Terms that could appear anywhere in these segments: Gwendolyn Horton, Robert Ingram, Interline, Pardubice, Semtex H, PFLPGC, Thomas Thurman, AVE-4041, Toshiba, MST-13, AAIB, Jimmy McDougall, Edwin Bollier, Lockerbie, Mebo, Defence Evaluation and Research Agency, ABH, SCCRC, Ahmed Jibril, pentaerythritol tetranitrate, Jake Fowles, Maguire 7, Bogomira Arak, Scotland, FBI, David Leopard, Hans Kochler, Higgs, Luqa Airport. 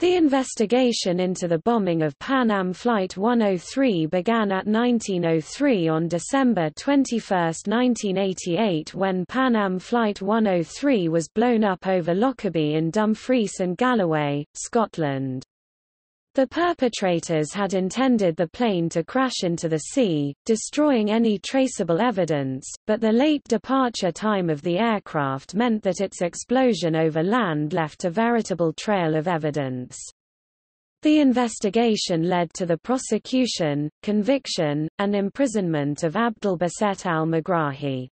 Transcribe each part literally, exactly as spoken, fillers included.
The investigation into the bombing of Pan Am Flight one oh three began at nineteen oh three on December twenty-first, nineteen eighty-eight, when Pan Am Flight one oh three was blown up over Lockerbie in Dumfries and Galloway, Scotland. The perpetrators had intended the plane to crash into the sea, destroying any traceable evidence, but the late departure time of the aircraft meant that its explosion over land left a veritable trail of evidence. The investigation led to the prosecution, conviction, and imprisonment of Abdelbaset al-Megrahi.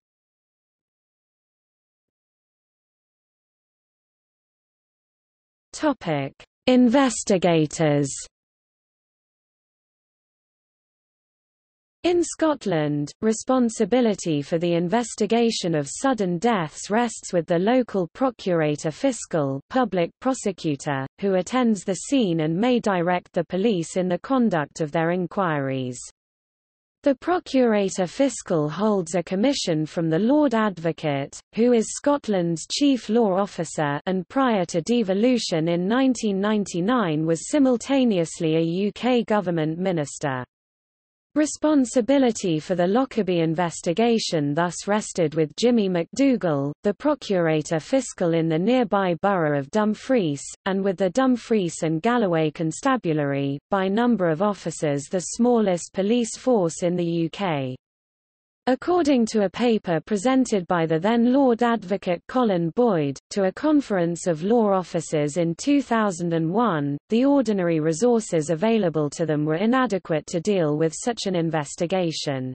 Investigators. In Scotland, responsibility for the investigation of sudden deaths rests with the local procurator fiscal public prosecutor, who attends the scene and may direct the police in the conduct of their inquiries. The Procurator Fiscal holds a commission from the Lord Advocate, who is Scotland's chief law officer and prior to devolution in nineteen ninety-nine was simultaneously a U K government minister. Responsibility for the Lockerbie investigation thus rested with Jimmy McDougall, the Procurator Fiscal in the nearby borough of Dumfries, and with the Dumfries and Galloway Constabulary, by number of officers the smallest police force in the U K. According to a paper presented by the then Lord Advocate Colin Boyd, to a conference of law officers in two thousand one, the ordinary resources available to them were inadequate to deal with such an investigation.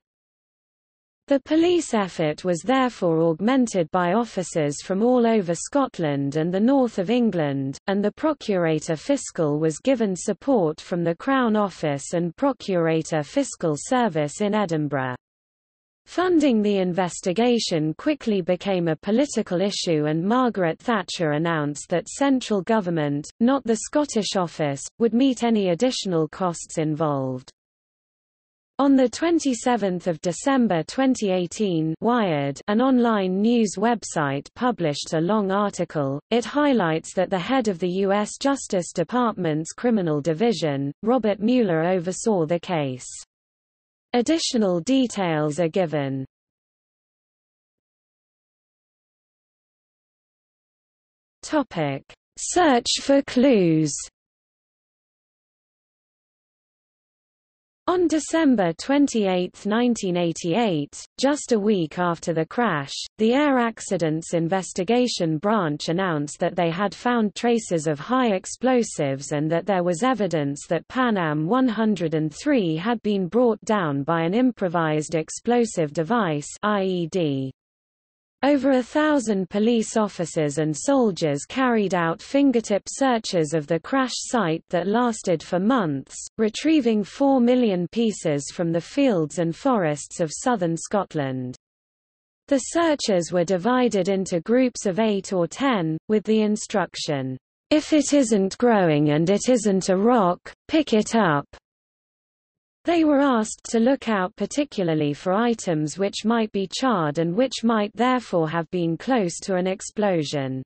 The police effort was therefore augmented by officers from all over Scotland and the north of England, and the Procurator Fiscal was given support from the Crown Office and Procurator Fiscal Service in Edinburgh. Funding the investigation quickly became a political issue, and Margaret Thatcher announced that central government, not the Scottish office, would meet any additional costs involved. On the twenty-seventh of December twenty eighteen, Wired, an online news website, published a long article. It highlights that the head of the U S Justice Department's Criminal Division, Robert Mueller, oversaw the case. Additional details are given. Topic: Search for clues. On December twenty-eighth, nineteen eighty-eight, just a week after the crash, the Air Accidents Investigation Branch announced that they had found traces of high explosives and that there was evidence that Pan Am one oh three had been brought down by an improvised explosive device I E D. Over a thousand police officers and soldiers carried out fingertip searches of the crash site that lasted for months, retrieving four million pieces from the fields and forests of southern Scotland. The searches were divided into groups of eight or ten, with the instruction, "If it isn't growing and it isn't a rock, pick it up." They were asked to look out particularly for items which might be charred and which might therefore have been close to an explosion.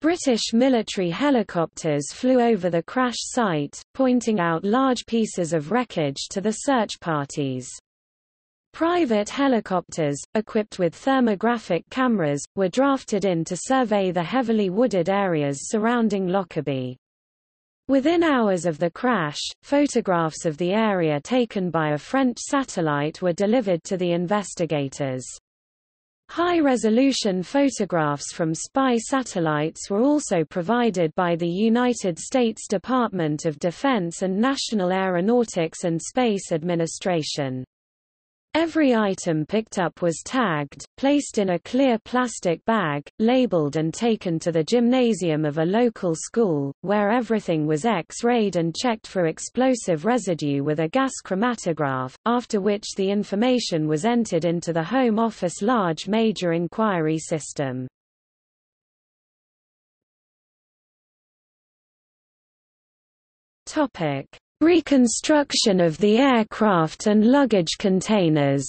British military helicopters flew over the crash site, pointing out large pieces of wreckage to the search parties. Private helicopters, equipped with thermographic cameras, were drafted in to survey the heavily wooded areas surrounding Lockerbie. Within hours of the crash, photographs of the area taken by a French satellite were delivered to the investigators. High-resolution photographs from spy satellites were also provided by the United States Department of Defense and National Aeronautics and Space Administration. Every item picked up was tagged, placed in a clear plastic bag, labeled and taken to the gymnasium of a local school, where everything was X-rayed and checked for explosive residue with a gas chromatograph, after which the information was entered into the Home Office large major inquiry system. Reconstruction of the aircraft and luggage containers.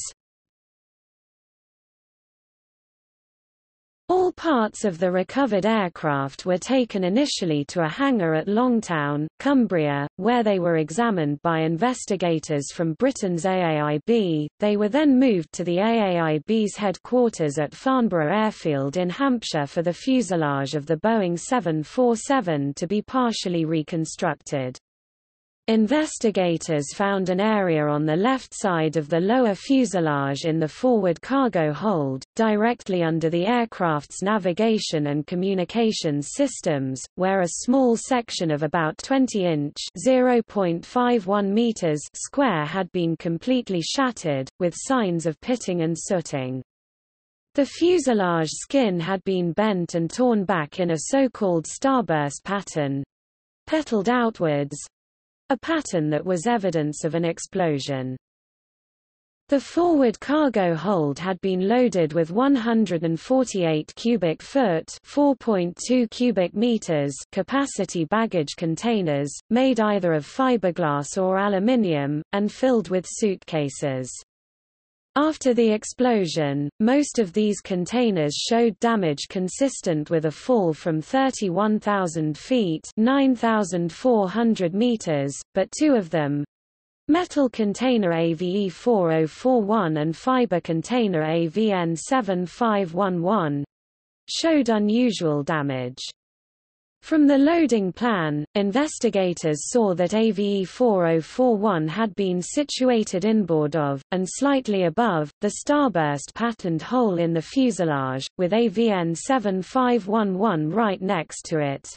All parts of the recovered aircraft were taken initially to a hangar at Longtown, Cumbria, where they were examined by investigators from Britain's A A I B. They were then moved to the A A I B's headquarters at Farnborough Airfield in Hampshire for the fuselage of the Boeing seven forty-seven to be partially reconstructed. Investigators found an area on the left side of the lower fuselage in the forward cargo hold, directly under the aircraft's navigation and communications systems, where a small section of about twenty inch (zero point five one meters) square had been completely shattered, with signs of pitting and sooting. The fuselage skin had been bent and torn back in a so-called starburst pattern, petaled outwards, a pattern that was evidence of an explosion. The forward cargo hold had been loaded with one hundred forty-eight cubic foot (four point two cubic meters) capacity baggage containers, made either of fiberglass or aluminium, and filled with suitcases. After the explosion, most of these containers showed damage consistent with a fall from thirty-one thousand feet (nine thousand four hundred meters), but two of them—metal container A V E four oh four one and fiber container A V N seven five one one—showed unusual damage. From the loading plan, investigators saw that A V E four oh four one had been situated inboard of, and slightly above, the starburst patterned hole in the fuselage, with A V N seven five one one right next to it.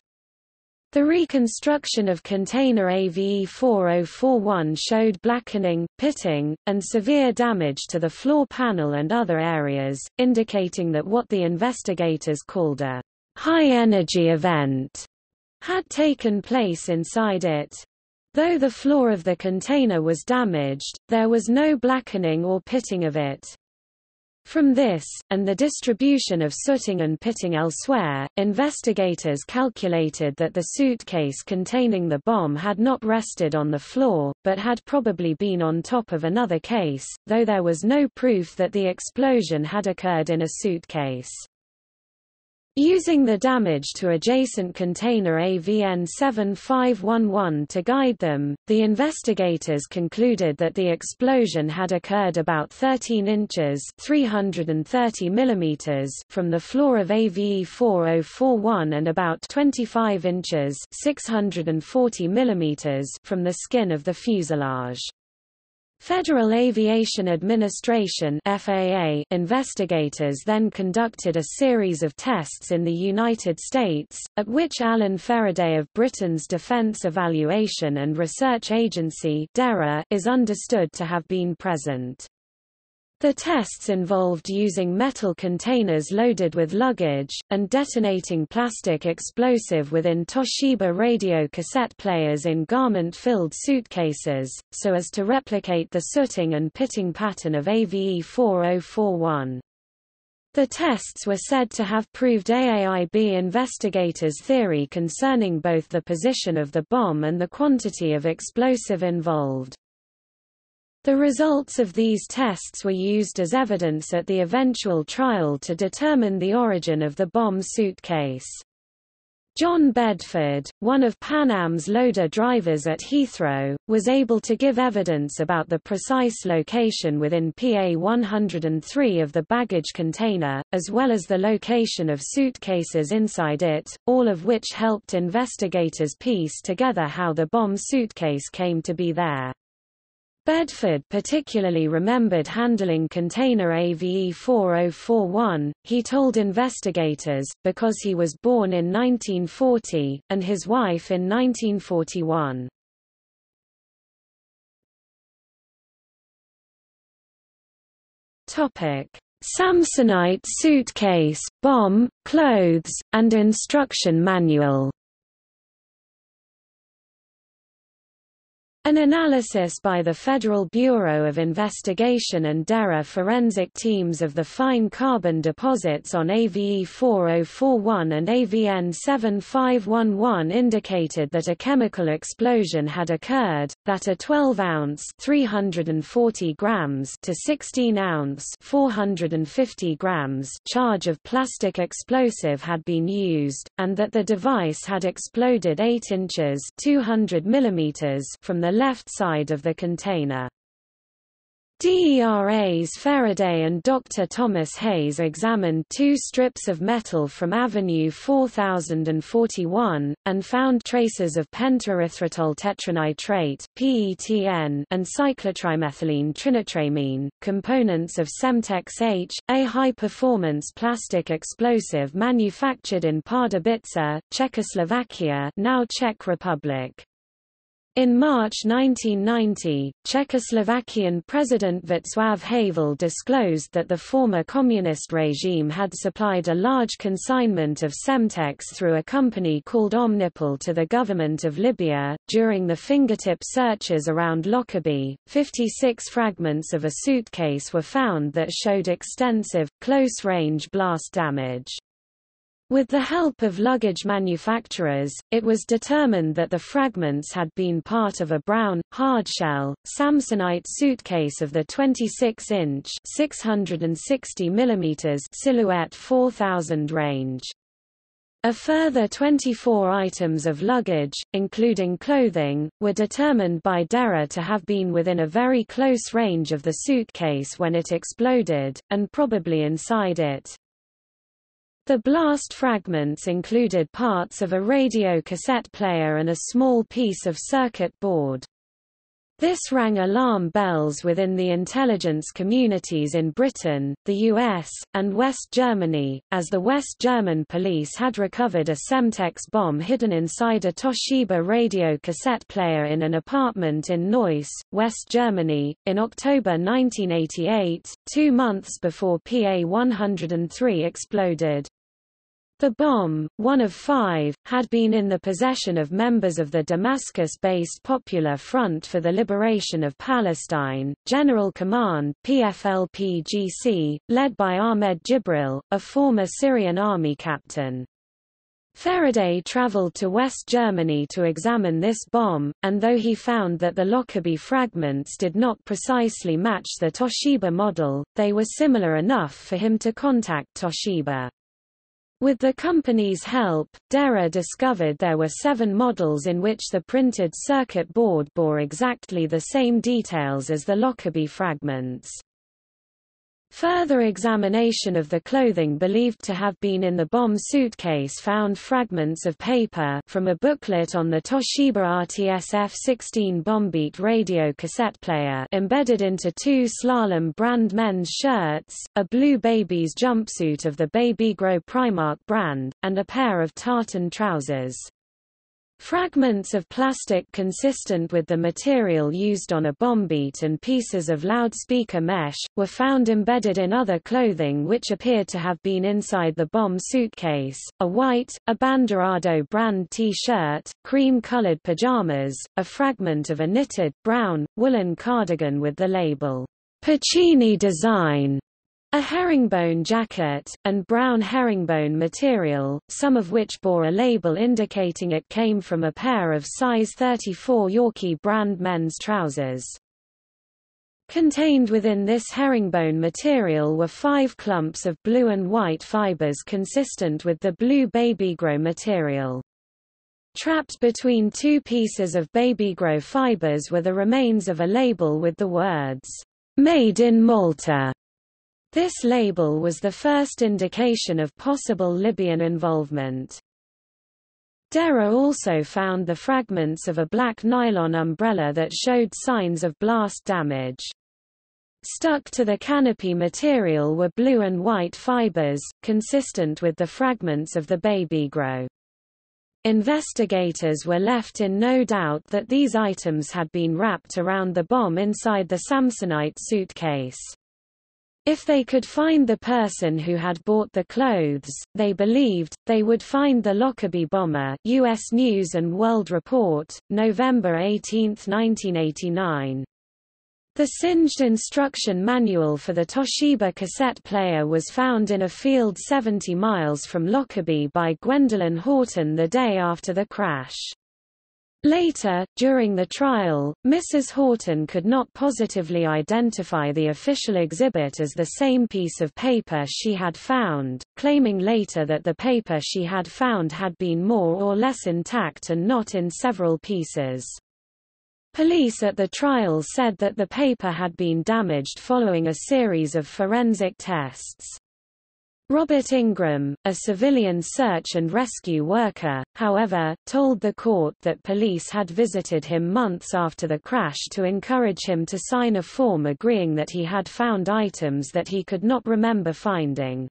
The reconstruction of container A V E four oh four one showed blackening, pitting, and severe damage to the floor panel and other areas, indicating that what the investigators called a high-energy event had taken place inside it. Though the floor of the container was damaged, there was no blackening or pitting of it. From this, and the distribution of sooting and pitting elsewhere, investigators calculated that the suitcase containing the bomb had not rested on the floor, but had probably been on top of another case, though there was no proof that the explosion had occurred in a suitcase. Using the damage to adjacent container A V N seven five one one to guide them, the investigators concluded that the explosion had occurred about thirteen inches (three hundred thirty millimeters) from the floor of A V E four oh four one and about twenty-five inches (six hundred forty millimeters) from the skin of the fuselage. Federal Aviation Administration (F A A) investigators then conducted a series of tests in the United States, at which Alan Faraday of Britain's Defence Evaluation and Research Agency (D E R A) is understood to have been present. The tests involved using metal containers loaded with luggage, and detonating plastic explosive within Toshiba radio cassette players in garment-filled suitcases, so as to replicate the sooting and pitting pattern of A V E four oh four one. The tests were said to have proved A A I B investigators' theory concerning both the position of the bomb and the quantity of explosive involved. The results of these tests were used as evidence at the eventual trial to determine the origin of the bomb suitcase. John Bedford, one of Pan Am's loader drivers at Heathrow, was able to give evidence about the precise location within P A one oh three of the baggage container, as well as the location of suitcases inside it, all of which helped investigators piece together how the bomb suitcase came to be there. Bedford particularly remembered handling container A V E four oh four one, he told investigators, because he was born in nineteen forty, and his wife in nineteen forty-one. Samsonite suitcase, bomb, clothes, and instruction manual. An analysis by the Federal Bureau of Investigation and DERA forensic teams of the fine carbon deposits on A V E four oh four one and A V N seven five one one indicated that a chemical explosion had occurred, that a twelve ounce (three hundred forty grams) to sixteen ounce (four hundred fifty grams) charge of plastic explosive had been used, and that the device had exploded eight inches (two hundred millimeters) from the left side of the container. DERA's Faraday and Doctor Thomas Hayes examined two strips of metal from Avenue four thousand forty-one, and found traces of pentaerythritol tetranitrate (P E T N) and cyclotrimethylene trinitramine, components of Semtex H, a high-performance plastic explosive manufactured in Pardubice, Czechoslovakia, now Czech Republic. In March nineteen ninety, Czechoslovakian President Václav Havel disclosed that the former communist regime had supplied a large consignment of Semtex through a company called Omnipol to the government of Libya. During the fingertip searches around Lockerbie, fifty-six fragments of a suitcase were found that showed extensive, close-range blast damage. With the help of luggage manufacturers, it was determined that the fragments had been part of a brown, hardshell, Samsonite suitcase of the twenty-six inch (six hundred sixty millimeters) Silhouette four thousand range. A further twenty-four items of luggage, including clothing, were determined by DERA to have been within a very close range of the suitcase when it exploded, and probably inside it. The blast fragments included parts of a radio cassette player and a small piece of circuit board. This rang alarm bells within the intelligence communities in Britain, the U S, and West Germany, as the West German police had recovered a Semtex bomb hidden inside a Toshiba radio cassette player in an apartment in Neuss, West Germany, in October nineteen eighty-eight, two months before P A one oh three exploded. The bomb, one of five, had been in the possession of members of the Damascus-based Popular Front for the Liberation of Palestine, General Command P F L P G C, led by Ahmed Jibril, a former Syrian army captain. Faraday travelled to West Germany to examine this bomb, and though he found that the Lockerbie fragments did not precisely match the Toshiba model, they were similar enough for him to contact Toshiba. With the company's help, DERA discovered there were seven models in which the printed circuit board bore exactly the same details as the Lockerbie fragments. Further examination of the clothing believed to have been in the bomb suitcase found fragments of paper from a booklet on the Toshiba R T S F sixteen Bombbeat radio cassette player embedded into two Slalom brand men's shirts, a blue baby's jumpsuit of the Babygro Primark brand, and a pair of tartan trousers. Fragments of plastic consistent with the material used on a bombbeat and pieces of loudspeaker mesh, were found embedded in other clothing which appeared to have been inside the bomb suitcase, a white, a Banderado brand T-shirt, cream-colored pajamas, a fragment of a knitted, brown, woolen cardigan with the label, Puccini Design, a herringbone jacket, and brown herringbone material, some of which bore a label indicating it came from a pair of size thirty-four Yorkie brand men's trousers. Contained within this herringbone material were five clumps of blue and white fibers consistent with the blue Babygro material. Trapped between two pieces of Babygro fibers were the remains of a label with the words, Made in Malta. This label was the first indication of possible Libyan involvement. DERA also found the fragments of a black nylon umbrella that showed signs of blast damage. Stuck to the canopy material were blue and white fibers, consistent with the fragments of the Babygro. Investigators were left in no doubt that these items had been wrapped around the bomb inside the Samsonite suitcase. If they could find the person who had bought the clothes, they believed, they would find the Lockerbie bomber. U S News and World Report, November eighteenth nineteen eighty-nine. The singed instruction manual for the Toshiba cassette player was found in a field seventy miles from Lockerbie by Gwendolyn Horton the day after the crash. Later, during the trial, Missus Horton could not positively identify the official exhibit as the same piece of paper she had found, claiming later that the paper she had found had been more or less intact and not in several pieces. Police at the trial said that the paper had been damaged following a series of forensic tests. Robert Ingram, a civilian search and rescue worker, however, told the court that police had visited him months after the crash to encourage him to sign a form agreeing that he had found items that he could not remember finding.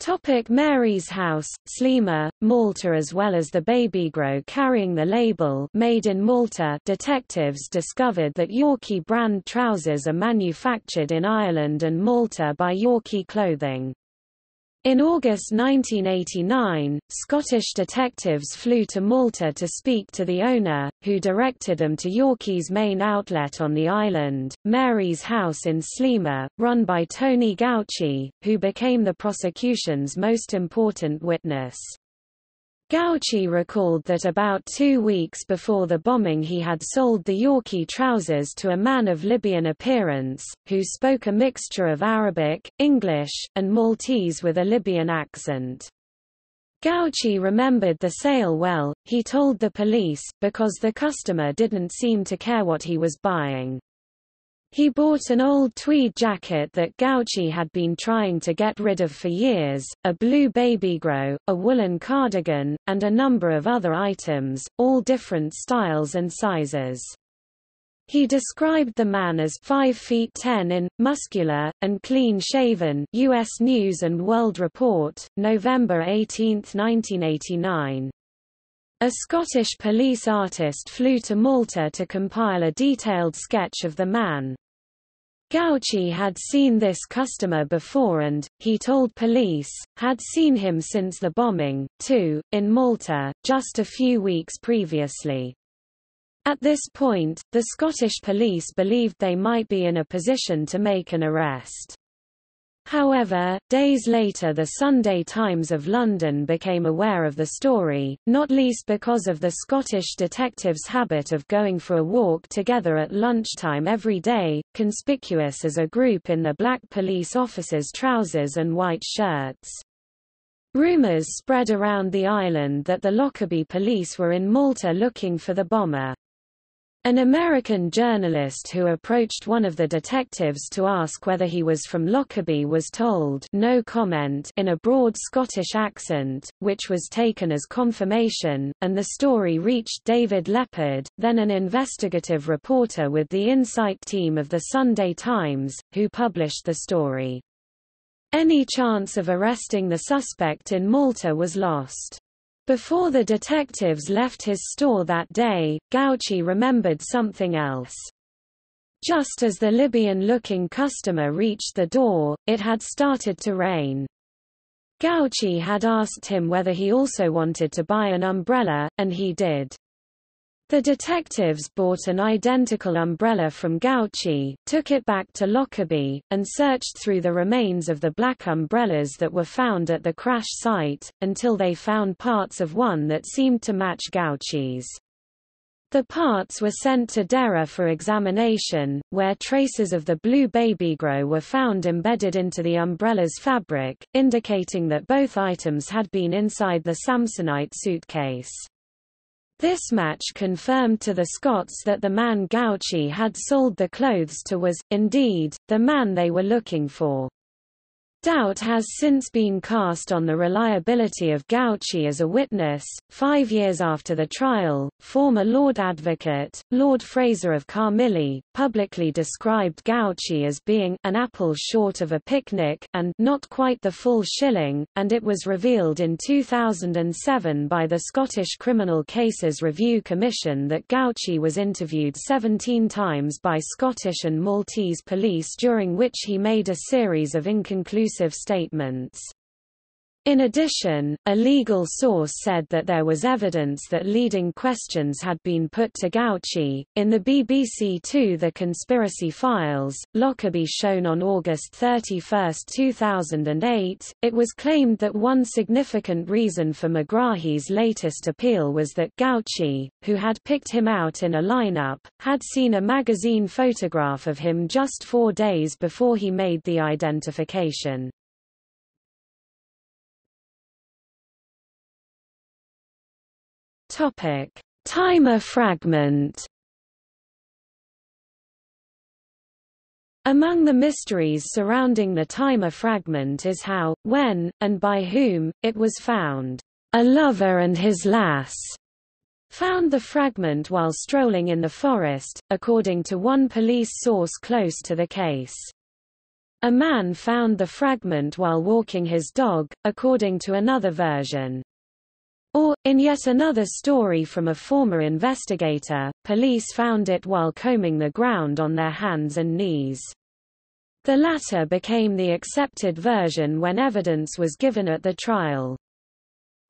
Topic: Mary's House, Sliema, Malta. As well as the Babygro carrying the label Made in Malta, detectives discovered that Yorkie brand trousers are manufactured in Ireland and Malta by Yorkie Clothing. In August nineteen eighty-nine, Scottish detectives flew to Malta to speak to the owner, who directed them to Yorkie's main outlet on the island, Mary's House in Sliema, run by Tony Gauci, who became the prosecution's most important witness. Gauci recalled that about two weeks before the bombing he had sold the Yorkie trousers to a man of Libyan appearance, who spoke a mixture of Arabic, English, and Maltese with a Libyan accent. Gauci remembered the sale well, he told the police, because the customer didn't seem to care what he was buying. He bought an old tweed jacket that Gauci had been trying to get rid of for years, a blue Babygro, a woolen cardigan, and a number of other items, all different styles and sizes. He described the man as five feet ten inches, muscular, and clean-shaven. U S News and World Report, November eighteenth nineteen eighty-nine. A Scottish police artist flew to Malta to compile a detailed sketch of the man. Gauci had seen this customer before and, he told police, had seen him since the bombing, too, in Malta, just a few weeks previously. At this point, the Scottish police believed they might be in a position to make an arrest. However, days later the Sunday Times of London became aware of the story, not least because of the Scottish detectives' habit of going for a walk together at lunchtime every day, conspicuous as a group in the black police officers' trousers and white shirts. Rumours spread around the island that the Lockerbie police were in Malta looking for the bomber. An American journalist who approached one of the detectives to ask whether he was from Lockerbie was told "no comment" in a broad Scottish accent, which was taken as confirmation, and the story reached David Leopard, then an investigative reporter with the Insight team of the Sunday Times, who published the story. Any chance of arresting the suspect in Malta was lost. Before the detectives left his store that day, Gauci remembered something else. Just as the Libyan-looking customer reached the door, it had started to rain. Gauci had asked him whether he also wanted to buy an umbrella, and he did. The detectives bought an identical umbrella from Gauci, took it back to Lockerbie, and searched through the remains of the black umbrellas that were found at the crash site, until they found parts of one that seemed to match Gauci's. The parts were sent to DERA for examination, where traces of the blue Babygro were found embedded into the umbrella's fabric, indicating that both items had been inside the Samsonite suitcase. This match confirmed to the Scots that the man Gauci had sold the clothes to was, indeed, the man they were looking for. Doubt has since been cast on the reliability of Gauci as a witness. Five years after the trial, former Lord Advocate, Lord Fraser of Carmilly, publicly described Gauci as being an apple short of a picnic and not quite the full shilling, and it was revealed in two thousand seven by the Scottish Criminal Cases Review Commission that Gauci was interviewed seventeen times by Scottish and Maltese police, during which he made a series of inconclusive statements. In addition, a legal source said that there was evidence that leading questions had been put to Gauci. In the B B C two The Conspiracy Files, Lockerbie shown on August thirty-first, two thousand eight, it was claimed that one significant reason for Megrahi's latest appeal was that Gauci, who had picked him out in a lineup, had seen a magazine photograph of him just four days before he made the identification. Topic: Timer fragment. Among the mysteries surrounding the Timer fragment is how, when, and by whom it was found. A lover and his lass found the fragment while strolling in the forest, according to one police source close to the case. A man found the fragment while walking his dog, according to another version. Or, in yet another story from a former investigator, police found it while combing the ground on their hands and knees. The latter became the accepted version when evidence was given at the trial.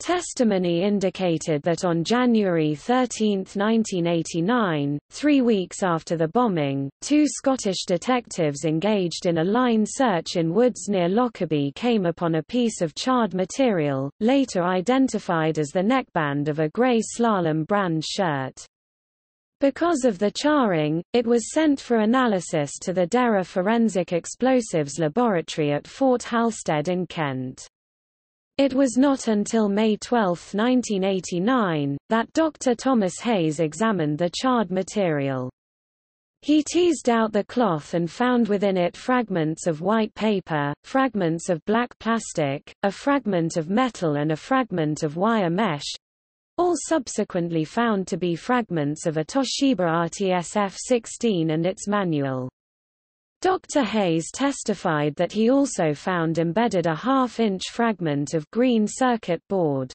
Testimony indicated that on January thirteenth, nineteen eighty-nine, three weeks after the bombing, two Scottish detectives engaged in a line search in woods near Lockerbie came upon a piece of charred material, later identified as the neckband of a grey Slalom brand shirt. Because of the charring, it was sent for analysis to the DERA Forensic Explosives Laboratory at Fort Halstead in Kent. It was not until May twelfth, nineteen eighty-nine, that Doctor Thomas Hayes examined the charred material. He teased out the cloth and found within it fragments of white paper, fragments of black plastic, a fragment of metal and a fragment of wire mesh, all subsequently found to be fragments of a Toshiba R T S F sixteen and its manual. Doctor Hayes testified that he also found embedded a half-inch fragment of green circuit board.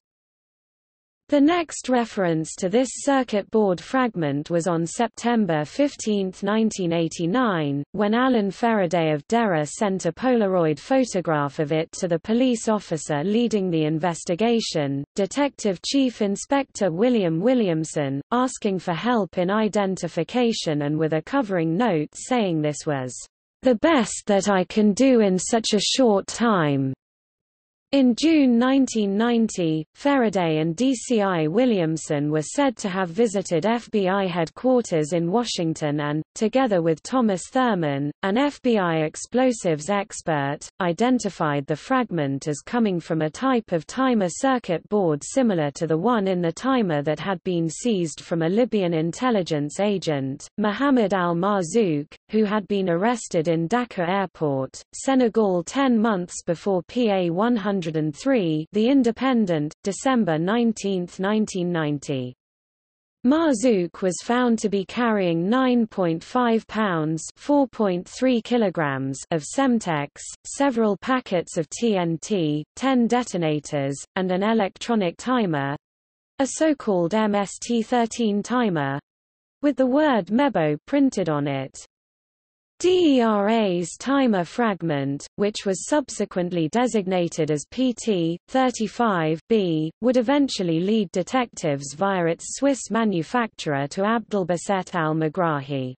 The next reference to this circuit board fragment was on September fifteenth, nineteen eighty-nine, when Alan Faraday of DERA sent a Polaroid photograph of it to the police officer leading the investigation, Detective Chief Inspector William Williamson, asking for help in identification and with a covering note saying this was the best that I can do in such a short time. In June nineteen ninety, Faraday and D C I Williamson were said to have visited F B I headquarters in Washington and, together with Thomas Thurman, an F B I explosives expert, identified the fragment as coming from a type of Timer circuit board similar to the one in the Timer that had been seized from a Libyan intelligence agent, Mohamed Al-Marzouk, who had been arrested in Dakar Airport, Senegal ten months before P A one hundred three, The Independent, December nineteenth, nineteen ninety. Marzouk was found to be carrying nine point five pounds (four point three kilograms) of Semtex, several packets of T N T, ten detonators, and an electronic timer, a so-called M S T thirteen timer, with the word Mebo printed on it. DERA's Timer fragment, which was subsequently designated as P T thirty-five B, would eventually lead detectives via its Swiss manufacturer to Abdelbaset al-Megrahi.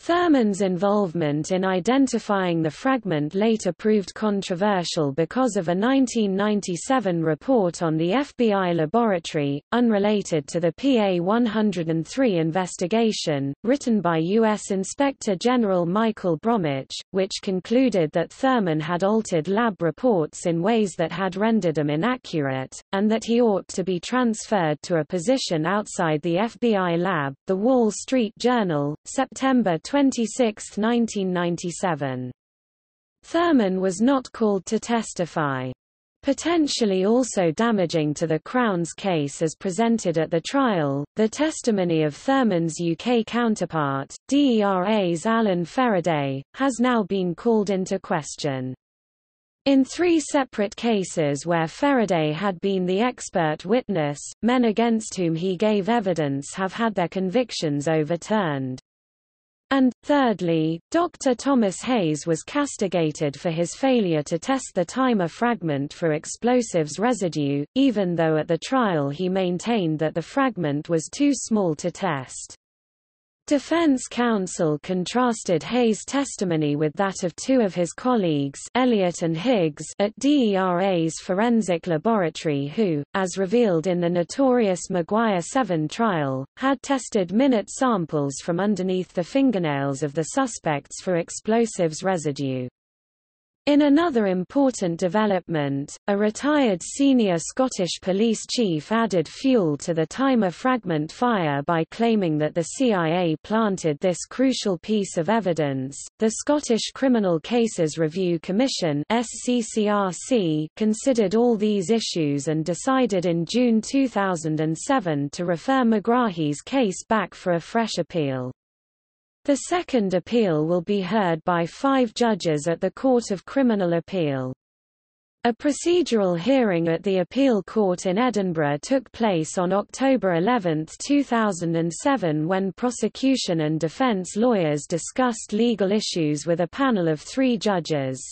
Thurman's involvement in identifying the fragment later proved controversial because of a nineteen ninety-seven report on the F B I laboratory, unrelated to the P A one hundred three investigation, written by U S Inspector General Michael Bromwich, which concluded that Thurman had altered lab reports in ways that had rendered them inaccurate, and that he ought to be transferred to a position outside the F B I lab. The Wall Street Journal, September twenty-sixth, nineteen ninety-seven. Thurman was not called to testify. Potentially also damaging to the Crown's case as presented at the trial, the testimony of Thurman's U K counterpart, DERA's Alan Faraday, has now been called into question. In three separate cases where Faraday had been the expert witness, men against whom he gave evidence have had their convictions overturned. And, thirdly, Doctor Thomas Hayes was castigated for his failure to test the timer fragment for explosives residue, even though at the trial he maintained that the fragment was too small to test. Defense counsel contrasted Hayes' testimony with that of two of his colleagues, Elliott and Higgs, at DERA's forensic laboratory who, as revealed in the notorious Maguire seven trial, had tested minute samples from underneath the fingernails of the suspects for explosives residue. In another important development, a retired senior Scottish police chief added fuel to the timer fragment fire by claiming that the C I A planted this crucial piece of evidence. The Scottish Criminal Cases Review Commission (S C C R C) considered all these issues and decided in June two thousand seven to refer Megrahi's case back for a fresh appeal. The second appeal will be heard by five judges at the Court of Criminal Appeal. A procedural hearing at the Appeal Court in Edinburgh took place on October eleventh two thousand seven when prosecution and defence lawyers discussed legal issues with a panel of three judges.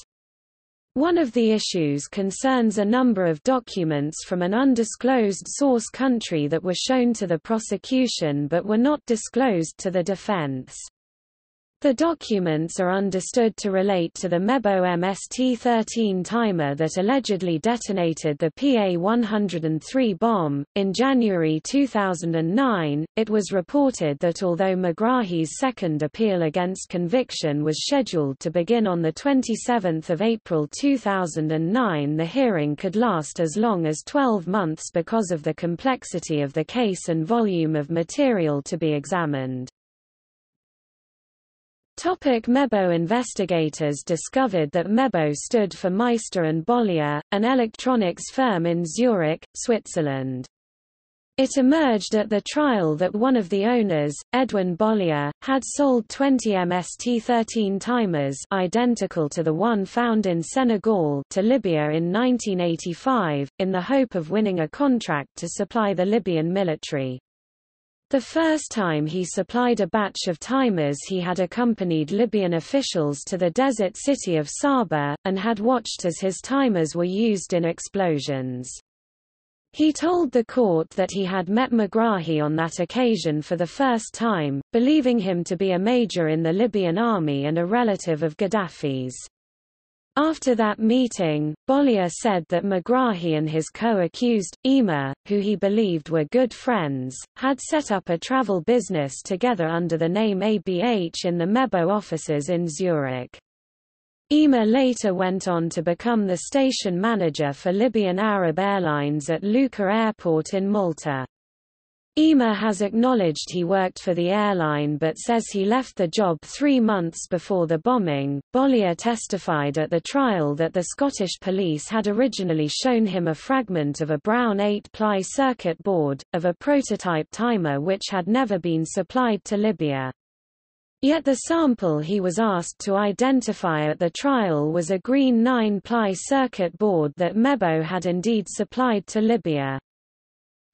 One of the issues concerns a number of documents from an undisclosed source country that were shown to the prosecution but were not disclosed to the defence. The documents are understood to relate to the Mebo M S T thirteen timer that allegedly detonated the P A one oh three bomb. In January two thousand nine, it was reported that although Megrahi's second appeal against conviction was scheduled to begin on the twenty-seventh of April two thousand nine, the hearing could last as long as twelve months because of the complexity of the case and volume of material to be examined. Topic: Mebo. Investigators discovered that Mebo stood for Meister and Bollier, an electronics firm in Zurich, Switzerland. It emerged at the trial that one of the owners, Edwin Bollier, had sold twenty M S T thirteen timers identical to the one found in Senegal to Libya in nineteen eighty-five, in the hope of winning a contract to supply the Libyan military. The first time he supplied a batch of timers he had accompanied Libyan officials to the desert city of Saba, and had watched as his timers were used in explosions. He told the court that he had met Megrahi on that occasion for the first time, believing him to be a major in the Libyan army and a relative of Gaddafi's. After that meeting, Bollier said that Megrahi and his co-accused, Ema, who he believed were good friends, had set up a travel business together under the name A B H in the Mebo offices in Zurich. Ema later went on to become the station manager for Libyan Arab Airlines at Luqa Airport in Malta. Ema has acknowledged he worked for the airline but says he left the job three months before the bombing. Bollier testified at the trial that the Scottish police had originally shown him a fragment of a brown eight-ply circuit board, of a prototype timer which had never been supplied to Libya. Yet the sample he was asked to identify at the trial was a green nine-ply circuit board that Mebo had indeed supplied to Libya.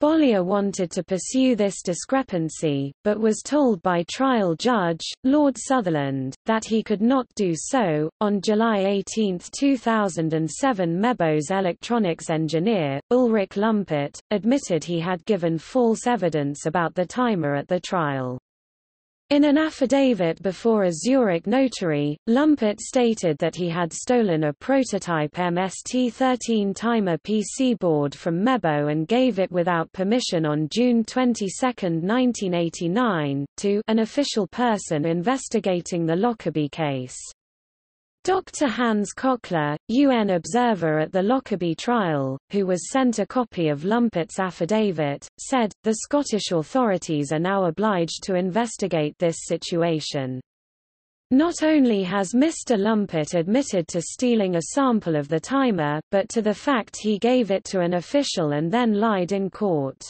Bollier wanted to pursue this discrepancy, but was told by trial judge, Lord Sutherland, that he could not do so. On July eighteenth two thousand seven, Mebo's electronics engineer, Ulrich Lumpert, admitted he had given false evidence about the timer at the trial. In an affidavit before a Zurich notary, Lumpert stated that he had stolen a prototype M S T thirteen timer P C board from Mebo and gave it without permission on June twenty-second nineteen eighty-nine, to an official person investigating the Lockerbie case. Doctor Hans Kochler, U N observer at the Lockerbie trial, who was sent a copy of Lumpert's affidavit, said, "The Scottish authorities are now obliged to investigate this situation." Not only has Mister Lumpert admitted to stealing a sample of the timer, but to the fact he gave it to an official and then lied in court.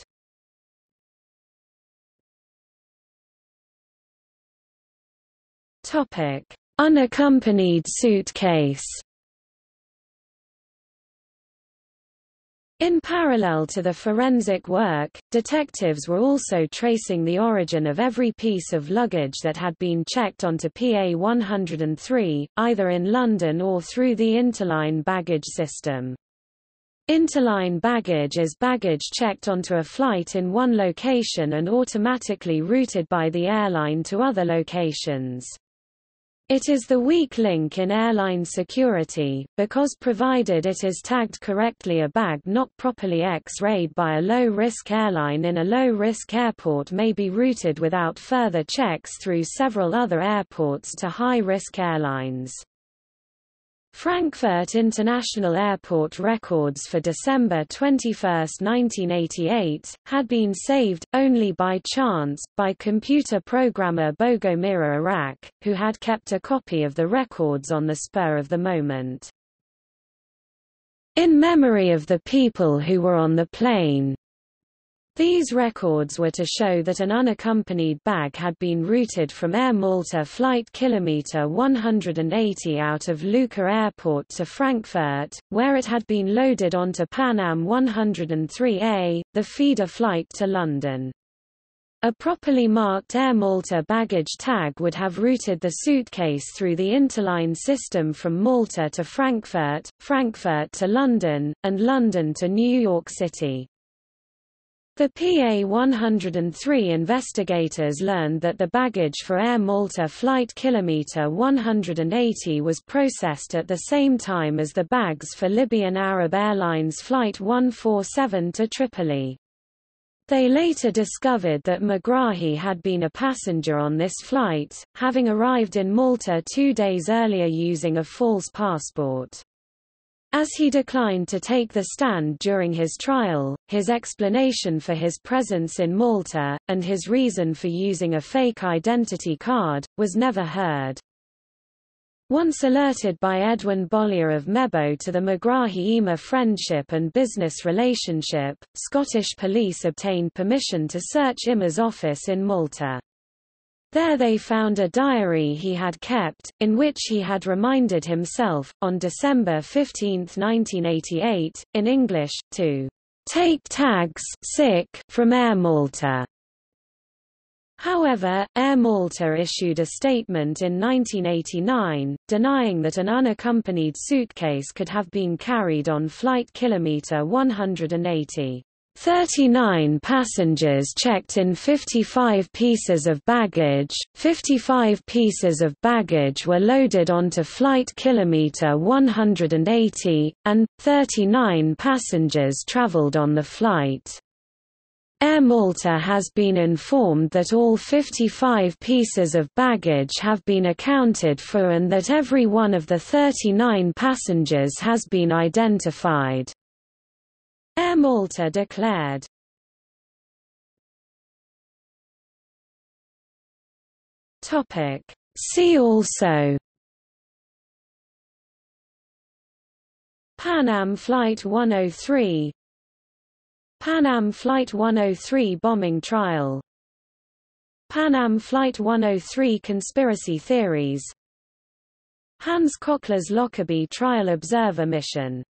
Topic: Unaccompanied suitcase. In parallel to the forensic work, detectives were also tracing the origin of every piece of luggage that had been checked onto P A one oh three, either in London or through the Interline baggage system. Interline baggage is baggage checked onto a flight in one location and automatically routed by the airline to other locations. It is the weak link in airline security, because provided it is tagged correctly, a bag not properly X-rayed by a low-risk airline in a low-risk airport may be routed without further checks through several other airports to high-risk airlines. Frankfurt International Airport records for December twenty-first, nineteen eighty-eight, had been saved, only by chance, by computer programmer Bogomira Arak, who had kept a copy of the records on the spur of the moment. In memory of the people who were on the plane. These records were to show that an unaccompanied bag had been routed from Air Malta flight kilometre one hundred eighty out of Luqa Airport to Frankfurt, where it had been loaded onto Pan Am one oh three A, the feeder flight to London. A properly marked Air Malta baggage tag would have routed the suitcase through the Interline system from Malta to Frankfurt, Frankfurt to London, and London to New York City. The P A one oh three investigators learned that the baggage for Air Malta flight kilometre one hundred eighty was processed at the same time as the bags for Libyan Arab Airlines flight one forty-seven to Tripoli. They later discovered that Megrahi had been a passenger on this flight, having arrived in Malta two days earlier using a false passport. As he declined to take the stand during his trial, his explanation for his presence in Malta, and his reason for using a fake identity card, was never heard. Once alerted by Edwin Bollier of Mebo to the Megrahi-Ema friendship and business relationship, Scottish police obtained permission to search Ema's office in Malta. There they found a diary he had kept, in which he had reminded himself, on December fifteenth, nineteen eighty-eight, in English, to take tags sick from Air Malta. However, Air Malta issued a statement in nineteen eighty-nine, denying that an unaccompanied suitcase could have been carried on flight kilometre one hundred eighty. thirty-nine passengers checked in fifty-five pieces of baggage, fifty-five pieces of baggage were loaded onto flight kilometre one hundred eighty, and thirty-nine passengers travelled on the flight. Air Malta has been informed that all fifty-five pieces of baggage have been accounted for and that every one of the thirty-nine passengers has been identified. Air Malta declared. Topic. See also: Pan Am Flight one oh three, Pan Am Flight one oh three bombing trial, Pan Am Flight one oh three conspiracy theories, Hans Kochler's Lockerbie trial observer mission.